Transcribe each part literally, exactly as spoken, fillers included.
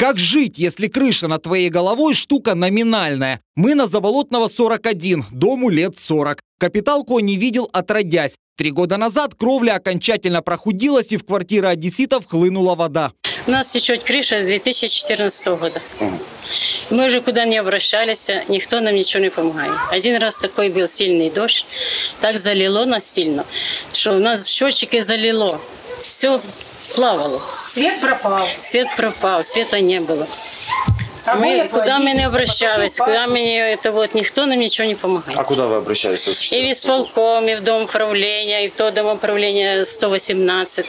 Как жить, если крыша над твоей головой штука номинальная? Мы на Заболотного сорок один, дому лет сорок. Капиталку не видел отродясь. Три года назад кровля окончательно прохудилась, и в квартиры одесситов хлынула вода. У нас течет крыша с две тысячи четырнадцатого года. Мы уже куда не обращались, никто нам ничего не помогает. Один раз такой был сильный дождь, так залило нас сильно, что у нас счетчики залило. Все плавало. Свет пропал. Свет пропал, света не было. А мы, куда мы не обращались, куда мы не, это вот, никто нам ничего не помогает. А куда вы обращались? И в исполком, и в дом управления, и в то дом управления сто восемнадцать.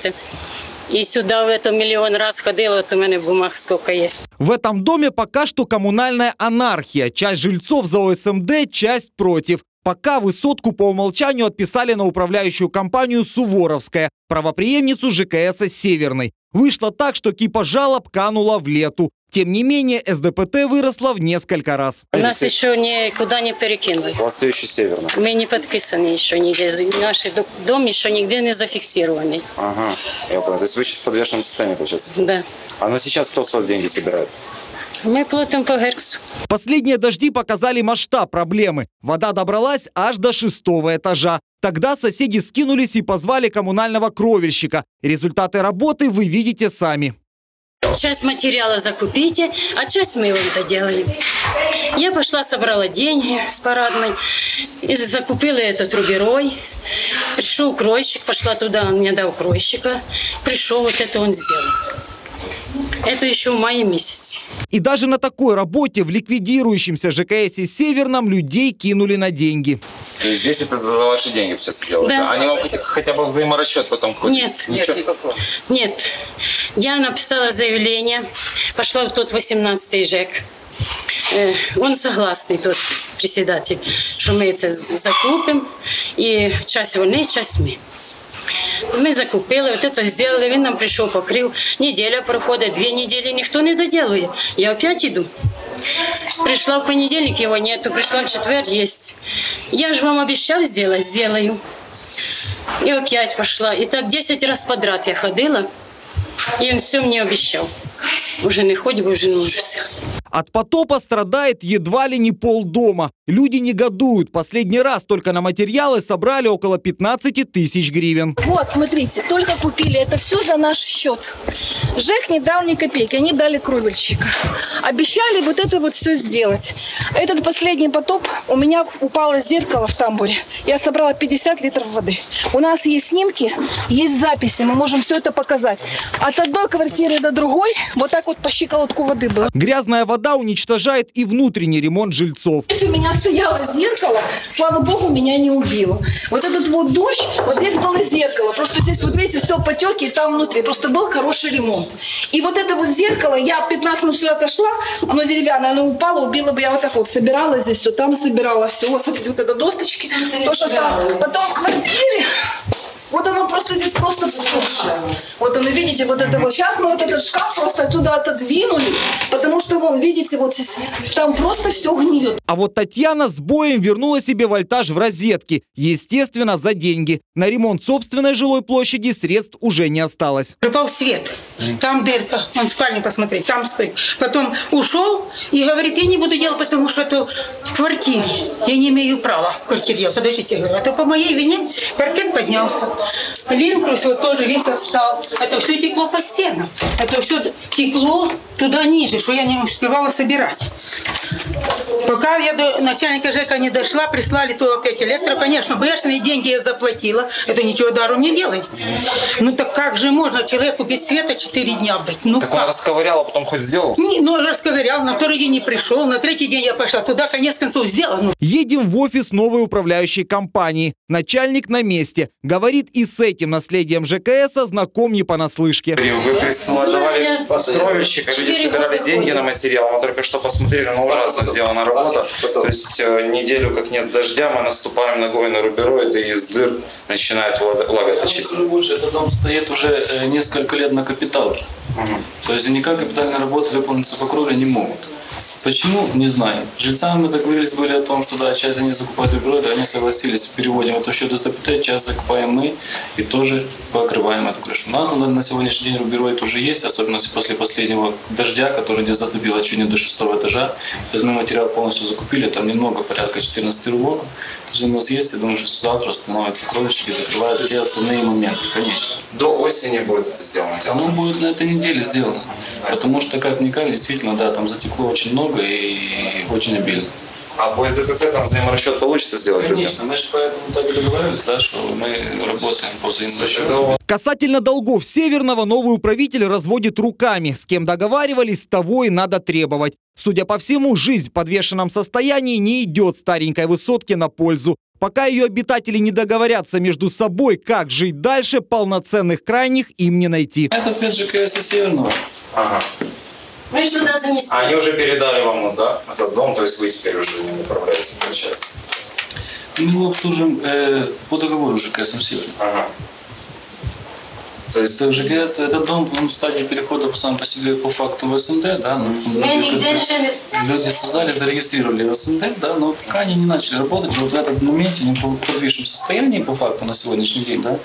И сюда в это миллион раз ходила, вот у меня бумаг сколько есть. В этом доме пока что коммунальная анархия. Часть жильцов за ОСМД, часть против. Пока высотку по умолчанию отписали на управляющую компанию «Суворовская», правопреемницу ЖКС Северной. Вышло так, что кипа жалоб канула в лету. Тем не менее, СДПТ выросла в несколько раз. Нас еще никуда не перекинули. У вас все еще Северная. Мы не подписаны еще нигде. Наш дом еще нигде не зафиксированный. Ага, я понял. То есть вы сейчас в подвешенном состоянии, получается? Да. А на сейчас кто с вас деньги собирает? Мы платим по Герксу. Последние дожди показали масштаб проблемы. Вода добралась аж до шестого этажа. Тогда соседи скинулись и позвали коммунального кровельщика. Результаты работы вы видите сами. Часть материала закупите, а часть мы его доделаем. Я пошла, собрала деньги с парадной и закупила этот руберой. Пришел кройщик, пошла туда, он мне дал кройщика. Пришел, вот это он сделал. Это еще в мае месяце. И даже на такой работе в ликвидирующемся ЖКСе Северном людей кинули на деньги. То есть здесь это за ваши деньги сейчас делают? Да. Они вам хотя бы взаиморасчет потом ходят? Нет. Ничего? Нет никакого. Нет. Я написала заявление, пошла в тот восемнадцатый ЖЭК. Он согласный, тот председатель, что мы это закупим. И часть вольны, часть мы. Мы закупили, вот это сделали, он нам пришел, покрыл. Неделя проходит, две недели, никто не доделает. Я опять иду. Пришла в понедельник, его нету, пришла в четверг, есть. Я же вам обещал сделать, сделаю. И опять пошла. И так десять раз подряд я ходила, и он все мне обещал. Уже не ходит, уже не может все. От потопа страдает едва ли не полдома. Люди негодуют. Последний раз только на материалы собрали около пятнадцати тысяч гривен. Вот, смотрите, только купили. Это все за наш счет. ЖЭК не дал ни копейки, они дали кровельщика. Обещали вот это вот все сделать. Этот последний потоп, у меня упало зеркало в тамбуре. Я собрала пятьдесят литров воды. У нас есть снимки, есть записи, мы можем все это показать. От одной квартиры до другой вот так вот по щиколотку воды было. Грязная вода уничтожает и внутренний ремонт жильцов. Здесь у меня стояло зеркало, слава богу, меня не убило. Вот этот вот дождь, вот здесь было зеркало, просто здесь вот видите, все потеки, и там внутри просто был хороший ремонт. И вот это вот зеркало, я пятнадцать минут сюда отошла, оно деревянное, оно упало, убило бы, я вот так вот собирала здесь все, там собирала все, вот смотрите, вот это досточки, то, что там, потом в квартире. Вот оно просто здесь просто вспухшее. Вот оно, видите, вот это вот. Сейчас мы вот этот шкаф просто оттуда отодвинули, потому что, вон, видите, вот здесь, там просто все гниет. А вот Татьяна с боем вернула себе вольтаж в розетки. Естественно, за деньги. На ремонт собственной жилой площади средств уже не осталось. Пропал свет. Там дырка. Он в спальне посмотреть, там спит. Потом ушел и говорит, я не буду делать, потому что это в квартире. Я не имею права в квартире делать. Подождите, я говорю, а то по моей вине паркет поднялся. Линкрус вот тоже весь отстал. Это все текло по стенам. Это все текло туда ниже, что я не успевала собирать. Пока я до начальника ЖЭКа не дошла, прислали то опять электро. Конечно, бешеные деньги я заплатила. Это ничего дару не делается. Ну так как же можно человеку без света четыре дня быть? Ну так как? Он расковырял, а потом хоть сделал? Не, ну расковырял, на второй день не пришел, на третий день я пошла туда, конец концов сделано. Едем в офис новой управляющей компании. Начальник на месте. Говорит, и с этим наследием ЖКС знаком не понаслышке. Вы присылали построильщика, люди собирали деньги на материал, мы только что посмотрели, но ужасно сделана работа. То есть неделю, как нет дождя, мы наступаем ногой на руберой, да и из дыр начинает влага сочиться. Этот дом стоит уже несколько лет на капиталке. То есть никак капитальные работы выполниться по кровле не могут. Почему? Не знаю. Жильцам мы договорились были о том, что да, часть они закупают руберой, да, они согласились, переводим это счет эс дэ пэ тэ, часть закупаем мы и тоже покрываем эту крышу. У нас на сегодняшний день руберой тоже есть, особенно после последнего дождя, который здесь затопило чуть не до шестого этажа. То есть мы материал полностью закупили, там немного, порядка четырнадцати рулонов. То есть у нас есть, я думаю, что завтра становятся кровищики, закрывают все остальные моменты, конечно. До осени будет это сделано? Оно будет на этой неделе сделано, потому что как-никак, действительно, да, там затекло очень много и очень обильно. А по эс дэ пэ тэ там взаиморасчет получится сделать? Конечно, людям? Мы же поэтому так и договорились, да, что мы работаем по взаиморасчету. Касательно долгов Северного новый управитель разводит руками. С кем договаривались, того и надо требовать. Судя по всему, жизнь в подвешенном состоянии не идет старенькой высотке на пользу. Пока ее обитатели не договорятся между собой, как жить дальше, полноценных крайних им не найти. Это ответ ЖКС Северного. Ага. Мы же туда занесли. Они уже передали вам, да, этот дом, то есть вы теперь уже не управляете, получается. Мы его обслужим э, по договору ЖКС Северного. Ага. То есть ЖКС, этот дом, он в стадии перехода сам по себе по факту в эс эм дэ, да, но люди создали, зарегистрировали в эс эм дэ, да, но пока они не начали работать, вот в этом моменте они в подвижном состоянии по факту на сегодняшний день, да,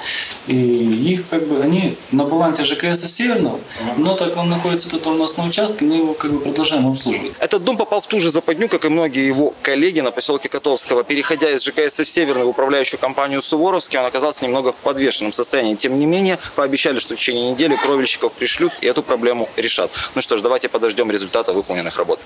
и их как бы, они на балансе ЖКС Северного, но так он находится тут у нас на участке, мы его как бы продолжаем обслуживать. Этот дом попал в ту же западню, как и многие его коллеги на поселке Котовского. Переходя из ЖКС Северного в управляющую компанию Суворовская, он оказался немного в подвешенном состоянии. Тем не менее, пообещали, Обещали, что в течение недели кровельщиков пришлют и эту проблему решат. Ну что ж, давайте подождем результата выполненных работ.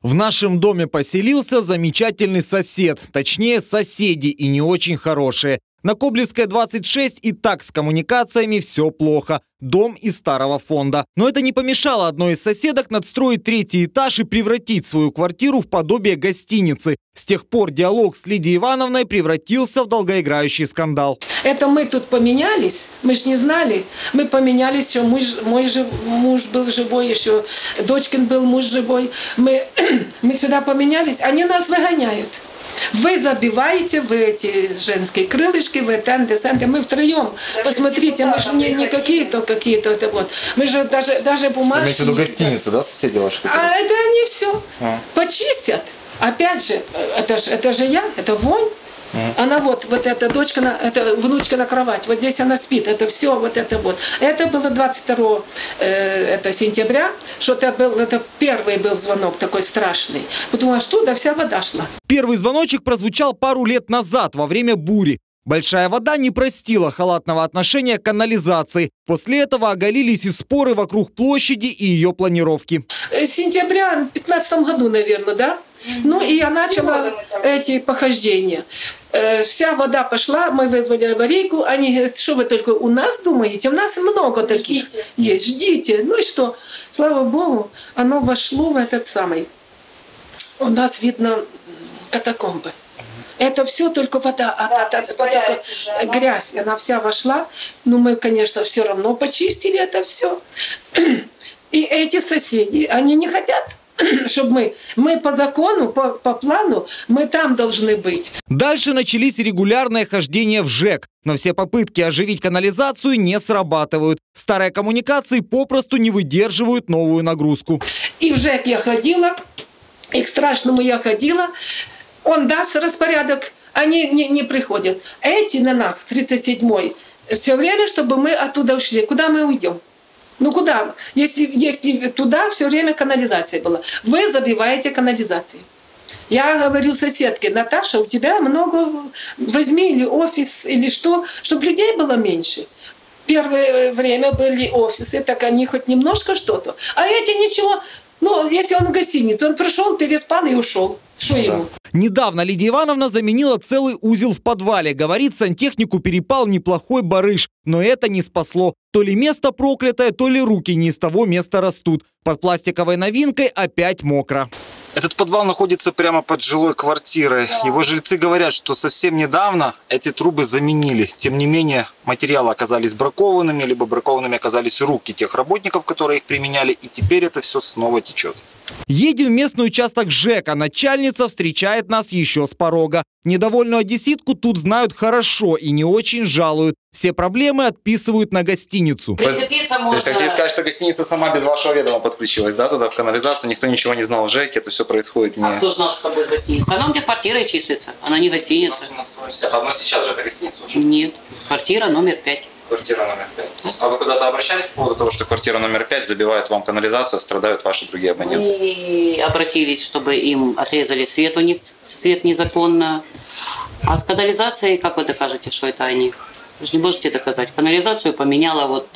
В нашем доме поселился замечательный сосед, точнее соседи и не очень хорошие. На Коблевской двадцать шесть и так с коммуникациями все плохо. Дом из старого фонда. Но это не помешало одной из соседок надстроить третий этаж и превратить свою квартиру в подобие гостиницы. С тех пор диалог с Лидией Ивановной превратился в долгоиграющий скандал. Это мы тут поменялись, мы же не знали. Мы поменялись, еще муж, мой же, муж был живой, еще дочкин был муж живой. Мы, мы сюда поменялись, они нас выгоняют. Вы забиваете в эти женские крылышки, в эти андесанты. Мы втроем. Да, посмотрите, мы же не, не какие-то, какие-то, это вот. Мы же даже, даже бумажки... Имеете в виду гостиницы, да, соседи ваши? А это они все а. почистят. Опять же, это, это же я, это вонь. Она вот, вот эта дочка, на, это внучка на кровать, вот здесь она спит, это все вот это вот. Это было двадцать второго э, это сентября, что-то был, это первый был звонок такой страшный. Потому что да вся вода шла. Первый звоночек прозвучал пару лет назад во время бури. Большая вода не простила халатного отношения к канализации. После этого оголились и споры вокруг площади и ее планировки. С сентября в пятнадцатом году, наверное, да? Ну и я начала эти похождения. Вся вода пошла, мы вызвали аварийку, они говорят, что вы только у нас думаете, у нас много таких ждите. есть, ждите. Ну и что, слава Богу, оно вошло в этот самый, у нас видно катакомбы. Это все только вода, а да, та, та, грязь, она вся вошла. Но мы, конечно, все равно почистили это все. И эти соседи, они не хотят, чтобы мы, мы по закону, по, по плану, мы там должны быть. Дальше начались регулярные хождения в ЖЭК. Но все попытки оживить канализацию не срабатывают. Старые коммуникации попросту не выдерживают новую нагрузку. И в ЖЭК я ходила, и к страшному я ходила. Он даст распорядок, они не, не приходят. Эти на нас, тридцать седьмой, все время, чтобы мы оттуда ушли. Куда мы уйдем? Ну куда? Если, если туда все время канализация была. Вы забиваете канализацией. Я говорю соседке, Наташа, у тебя много... Возьми или офис, или что, чтобы людей было меньше. Первое время были офисы, так они хоть немножко что-то. А эти ничего... Ну, если он в гостинице, он пришел, переспал и ушел. Что ему? Недавно Лидия Ивановна заменила целый узел в подвале. Говорит, сантехнику перепал неплохой барыш. Но это не спасло. То ли место проклятое, то ли руки не из того места растут. Под пластиковой новинкой опять мокро. Этот подвал находится прямо под жилой квартирой. Его жильцы говорят, что совсем недавно эти трубы заменили. Тем не менее, материалы оказались бракованными, либо бракованными оказались руки тех работников, которые их применяли. И теперь это все снова течет. Едем в местный участок ЖЭКа. Начальница встречает нас еще с порога. Недовольную одесситку тут знают хорошо и не очень жалуют. Все проблемы отписывают на гостиницу. Прицепиться можно. То есть, хотите сказать, что гостиница сама без вашего ведома подключилась, да, туда в канализацию? Никто ничего не знал в ЖЭКе, это все происходит не... А кто знал, что будет гостиница? Она у меня квартирой числится, она не гостиница. У нас, у нас одно сейчас же это гостиница уже? Нет, квартира номер пять. Квартира номер пять. А вы куда-то обращались по поводу того, что квартира номер пять забивает вам канализацию, а страдают ваши другие абоненты? И обратились, чтобы им отрезали свет у них, свет незаконно. А с канализацией, как вы докажете, что это они? Вы же не можете доказать. Канализацию поменяла вот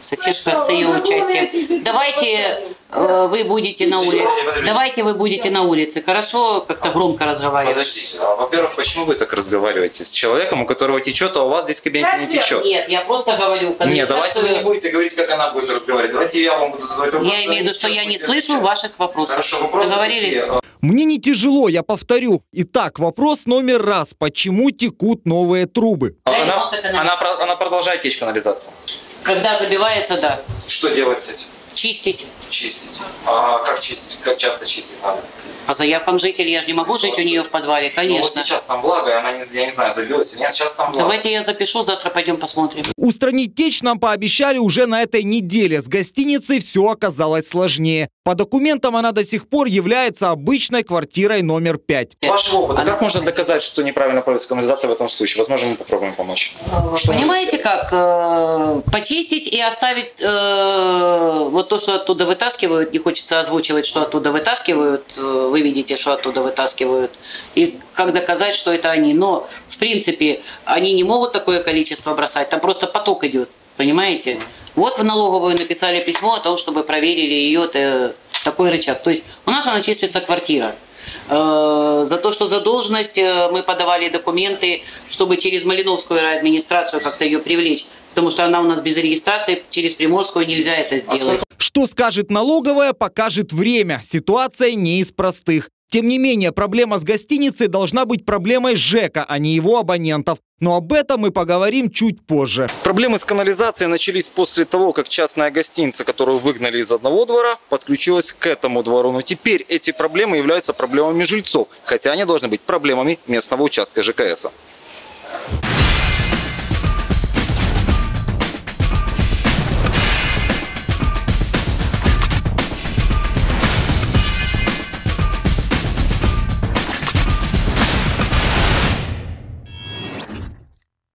соседка с ее участием. Давайте э, вы будете на улице. Давайте вы будете на улице. Хорошо, как-то громко разговаривать. Подождите, а, во-первых, почему вы так разговариваете с человеком, у которого течет, а у вас здесь в кабинете не течет? Нет, я просто говорю. Нет, давайте вы не будете говорить, как она будет разговаривать. Давайте я вам буду задавать вопрос. Я имею в виду, что я не слышу ваших вопросов. Хорошо, вопросы договорились. Мне не тяжело, я повторю. Итак, вопрос номер раз. Почему текут новые трубы? Она, она, она продолжает течь канализация. Когда забивается, да. Что делать с этим? Чистить. Чистить. А как чистить? Как часто чистить надо? По заявкам жителей, я же не могу жить у нее в подвале, конечно. Ну, вот сейчас там влага, она не, я не знаю, забилась или нет, сейчас там влага. Давайте я запишу, завтра пойдем посмотрим. Устранить течь нам пообещали уже на этой неделе. С гостиницей все оказалось сложнее. По документам она до сих пор является обычной квартирой номер пять. Вашего опыта, она... как можно доказать, что неправильно проводится канализация в этом случае? Возможно, мы попробуем помочь. Что понимаете, как? Э, почистить и оставить э, вот то, что оттуда вытаскивают. Не хочется озвучивать, что оттуда вытаскивают. Вы видите, что оттуда вытаскивают. И как доказать, что это они. Но, в принципе, они не могут такое количество бросать. Там просто поток идет. Понимаете? Вот в налоговую написали письмо о том, чтобы проверили ее такой рычаг. То есть у нас она числится квартира. За то, что задолженность, мы подавали документы, чтобы через Малиновскую администрацию как-то ее привлечь. Потому что она у нас без регистрации, через Приморскую нельзя это сделать. Что скажет налоговая, покажет время. Ситуация не из простых. Тем не менее, проблема с гостиницей должна быть проблемой ЖЭКа, а не его абонентов. Но об этом мы поговорим чуть позже. Проблемы с канализацией начались после того, как частная гостиница, которую выгнали из одного двора, подключилась к этому двору. Но теперь эти проблемы являются проблемами жильцов, хотя они должны быть проблемами местного участка ЖКСа.